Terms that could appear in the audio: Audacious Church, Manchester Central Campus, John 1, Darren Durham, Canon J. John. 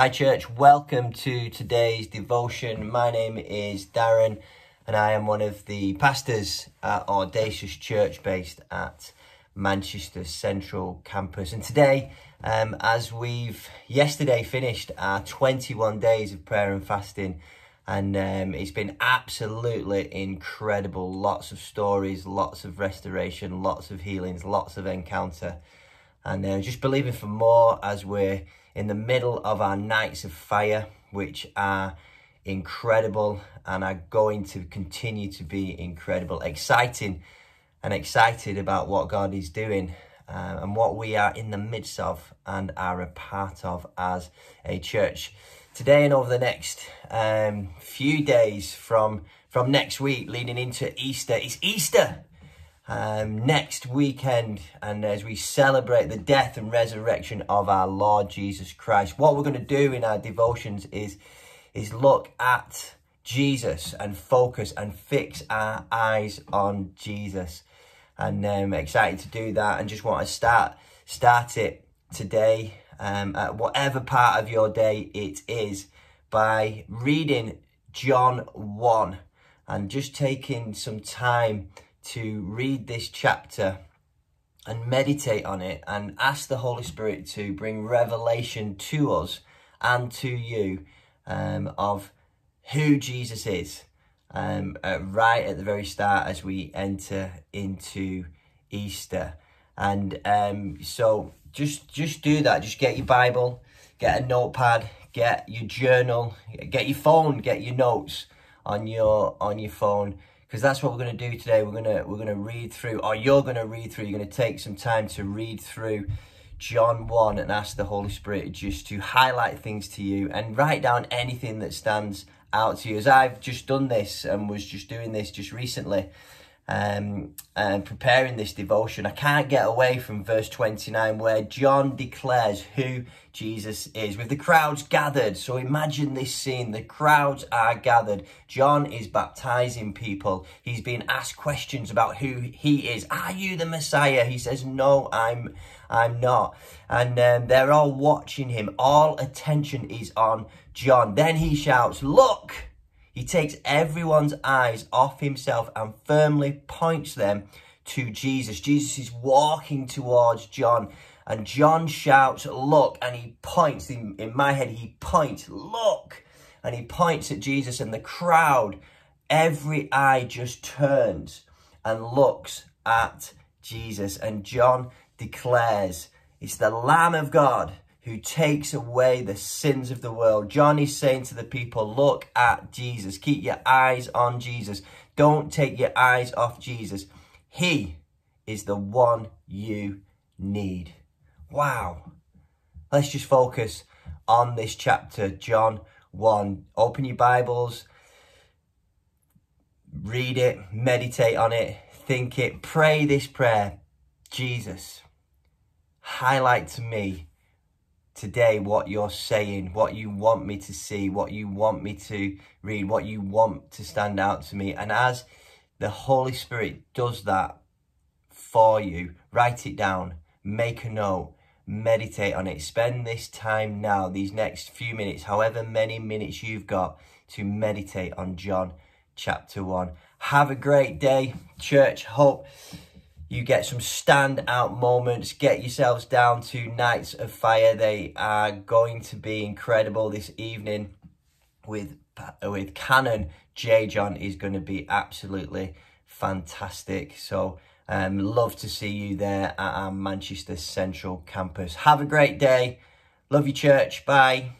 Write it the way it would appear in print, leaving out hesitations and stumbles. Hi church, welcome to today's devotion. My name is Darren and I am one of the pastors at Audacious Church based at Manchester Central Campus. And today, as we've yesterday finished our 21 days of prayer and fasting, and it's been absolutely incredible. Lots of stories, lots of restoration, lots of healings, lots of encounter. And just believing for more as we're in the middle of our nights of fire, which are incredible and are going to continue to be incredible, exciting, and excited about what God is doing and what we are in the midst of and are a part of as a church. Today and over the next few days from next week leading into Easter, it's Easter! Next weekend, and as we celebrate the death and resurrection of our Lord Jesus Christ, what we're going to do in our devotions is look at Jesus and focus and fix our eyes on Jesus. And I'm excited to do that, and just want to start it today at whatever part of your day it is by reading John 1 and just taking some time to read this chapter and meditate on it and ask the Holy Spirit to bring revelation to us and to you of who Jesus is right at the very start as we enter into Easter. And so just do that. Just get your Bible, get a notepad, get your journal, get your phone, get your notes on your phone, because that's what we're going to do today. We're going to read through, or you're going to read through, you're going to take some time to read through John 1 and ask the Holy Spirit just to highlight things to you and write down anything that stands out to you. As I've just done this and was just doing this just recently, and preparing this devotion, I can't get away from verse 29 where John declares who Jesus is with the crowds gathered. So imagine this scene. The crowds are gathered. John is baptizing people. He's being asked questions about who he is. Are you the Messiah? He says, no, I'm not. And they're all watching him. All attention is on John. Then he shouts, look! He takes everyone's eyes off himself and firmly points them to Jesus. Jesus is walking towards John, and John shouts, look, and he points. In my head, he points, look, and he points at Jesus, and the crowd, every eye just turns and looks at Jesus. And John declares, it's the Lamb of God who takes away the sins of the world. John is saying to the people, look at Jesus. Keep your eyes on Jesus. Don't take your eyes off Jesus. He is the one you need. Wow. Let's just focus on this chapter, John 1. Open your Bibles. Read it. Meditate on it. Think it. Pray this prayer. Jesus, highlight to me today what you're saying, what you want me to see, what you want me to read, what you want to stand out to me. And as the Holy Spirit does that for you, write it down, make a note, meditate on it. Spend this time now, these next few minutes, however many minutes you've got, to meditate on John chapter 1. Have a great day, church. Hope you get some standout moments. Get yourselves down to Nights of Fire. They are going to be incredible this evening with Canon J. John is going to be absolutely fantastic. So love to see you there at our Manchester Central Campus. Have a great day. Love you, church. Bye.